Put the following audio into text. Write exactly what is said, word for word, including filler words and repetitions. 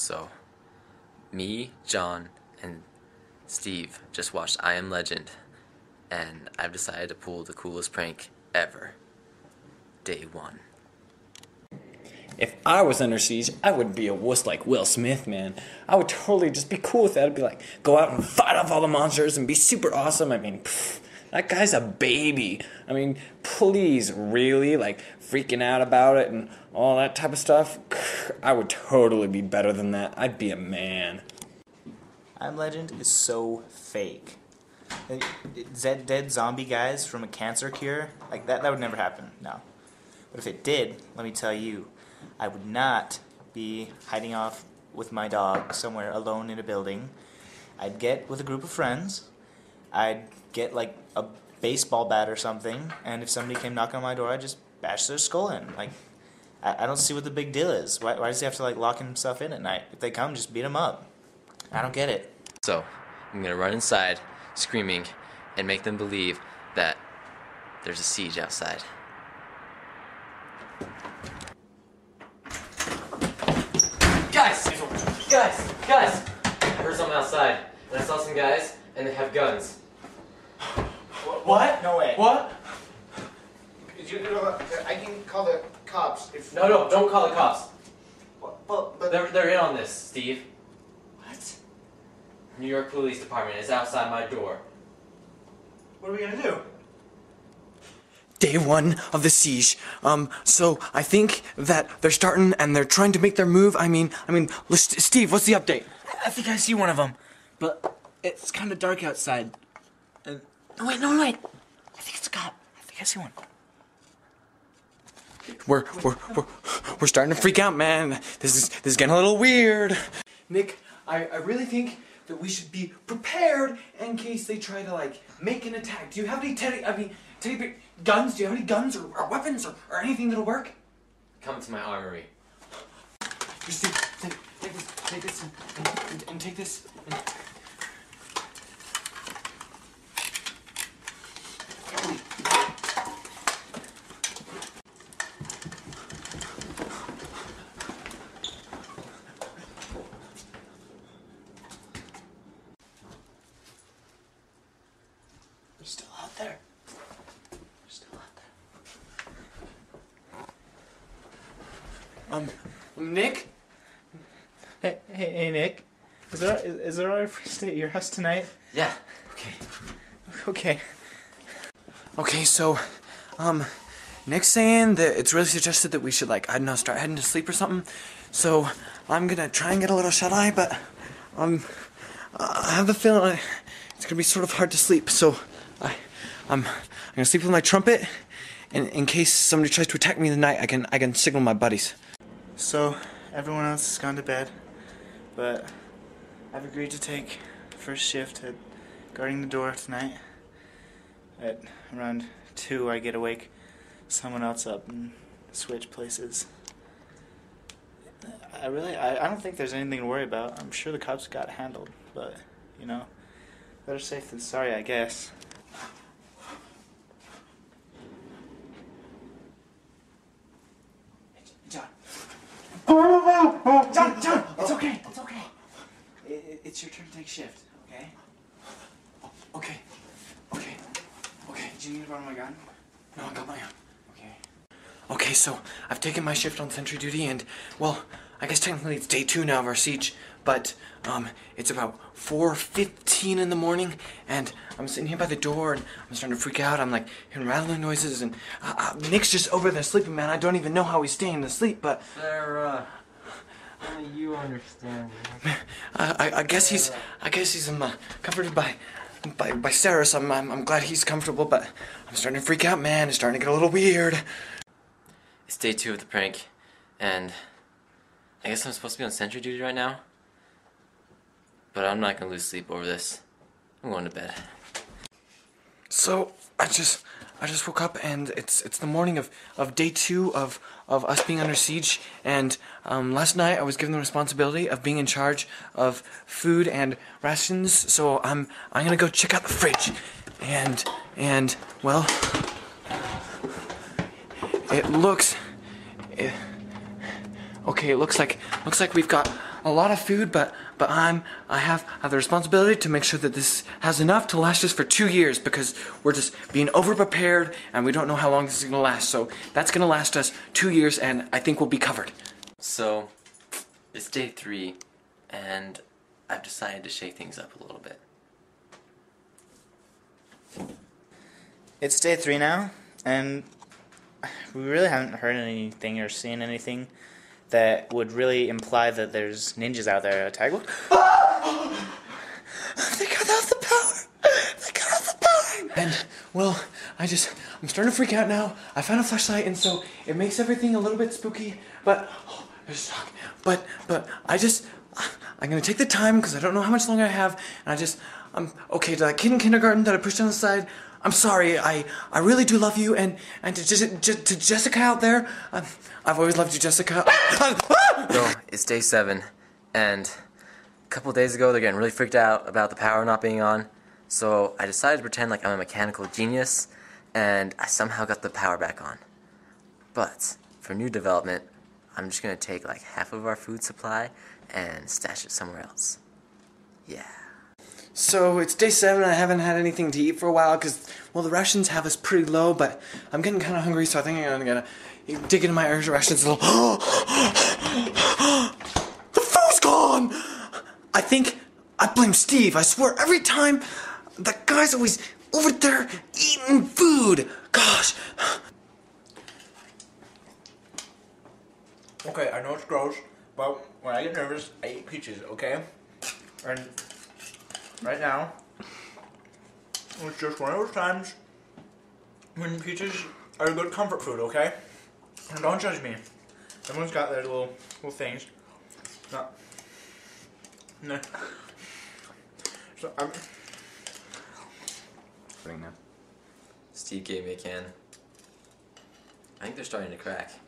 So me, John, and Steve just watched I Am Legend, and I've decided to pull the coolest prank ever. Day one. If I was under siege, I would be a wuss like Will Smith, man. I would totally just be cool with that. I'd be like, go out and fight off all the monsters and be super awesome. I mean, pfft, that guy's a baby. I mean, please, really? Like, freaking out about it and all that type of stuff? I would totally be better than that. I'd be a man. I'm Legend is so fake. Dead, dead zombie guys from a cancer cure? Like, that, that would never happen, no. But if it did, let me tell you, I would not be hiding off with my dog somewhere alone in a building. I'd get with a group of friends. I'd get like a baseball bat or something, and if somebody came knocking on my door, I'd just bash their skull in. Like, I, I don't see what the big deal is. Why, why does he have to like lock himself in at night? If they come, just beat him up. I don't get it. So, I'm gonna run inside, screaming, and make them believe that there's a siege outside. Guys! Guys! Guys! I heard something outside, and I saw some guys, and they have guns. What? No way. What? You, you know, I can call the cops if... No, no, don't call the cops. But, but, but... They're, they're in on this, Steve. What? New York Police Department is outside my door. What are we gonna do? Day one of the siege. Um, so I think that they're starting and they're trying to make their move. I mean, I mean, Steve, what's the update? I think I see one of them, but it's kind of dark outside. And oh, wait, no, wait. I think it's a cop. I think I see one. We're we're we're we're starting to freak out, man. This is this is getting a little weird. Nick, I I really think that we should be prepared in case they try to like make an attack. Do you have any teddy? I mean. Teddy guns? Do you have any guns or, or weapons or, or anything that'll work? Come to my armory. Here, Steve, take, take this, take this, and, and, and take this. And... They're still out there. Um, Nick? Hey, hey, hey Nick. Is it, is, is it all right if we stay at your house tonight? Yeah. Okay. Okay. Okay, so, um, Nick's saying that it's really suggested that we should, like, I don't know, start heading to sleep or something. So, I'm gonna try and get a little shut-eye, but, um, I have the feeling it's gonna be sort of hard to sleep. So, I, I'm, I'm gonna sleep with my trumpet, and in case somebody tries to attack me in the night, I can, I can signal my buddies. So, everyone else has gone to bed, but I've agreed to take first shift at guarding the door tonight. At around two, I get awake, someone else up, and switch places. I really, I, I don't think there's anything to worry about. I'm sure the cops got handled, but, you know, better safe than sorry, I guess. John, John, it's okay, it's okay. It, it's your turn to take shift, okay? Okay, okay, okay. Do you need to borrow my gun? No, I got my gun. Okay. Okay, so I've taken my shift on sentry duty, and, well, I guess technically it's day two now of our siege, but um, it's about four fifteen in the morning, and I'm sitting here by the door, and I'm starting to freak out. I'm, like, hearing rattling noises, and uh, uh, Nick's just over there sleeping, man. I don't even know how he's staying asleep, but... They're, uh... Only you understand. Man, I, I guess he's I guess he's um, uh, comforted by by by Sarah. So I'm, I'm I'm glad he's comfortable, but I'm starting to freak out, man. It's starting to get a little weird. It's day two of the prank, and I guess I'm supposed to be on sentry duty right now. But I'm not gonna lose sleep over this. I'm going to bed. So I just I just woke up, and it's it's the morning of of day two of. of us being under siege, and um, last night I was given the responsibility of being in charge of food and rations, so I'm I'm gonna go check out the fridge, and and well, it looks, it, okay, it looks like looks like we've got a lot of food, but but I'm I have have the responsibility to make sure that this has enough to last us for two years because we're just being overprepared and we don't know how long this is gonna last. So that's gonna last us two years, and I think we'll be covered. So it's day three, and I've decided to shake things up a little bit. It's day three now, and we really haven't heard anything or seen anything that would really imply that there's ninjas out there attacking. Ah! They cut off the power! They cut off the power! And, well, I just, I'm starting to freak out now. I found a flashlight, and so it makes everything a little bit spooky, but, oh, there's shock. But, but, I just, I'm gonna take the time, because I don't know how much longer I have, and I just, I'm, okay, to that kid in kindergarten that I pushed on the side, I'm sorry, I, I really do love you, and, and to, Je Je to Jessica out there, um, I've always loved you, Jessica. So, it's day seven, and a couple days ago they're getting really freaked out about the power not being on, so I decided to pretend like I'm a mechanical genius, and I somehow got the power back on. But, for new development, I'm just going to take like half of our food supply and stash it somewhere else. Yeah. So it's day seven, I haven't had anything to eat for a while because, well, the rations have us pretty low, but I'm getting kind of hungry, so I think I'm gonna dig into my rations a little. The food's gone! I think I blame Steve. I swear, every time that guy's always over there eating food. Gosh. Okay, I know it's gross, but when I get nervous, I eat peaches, okay? And right now, it's just one of those times when peaches are a good comfort food, okay? And don't judge me. Everyone's got their little little things. No. No. So I'm Steve gave me a can. I think they're starting to crack.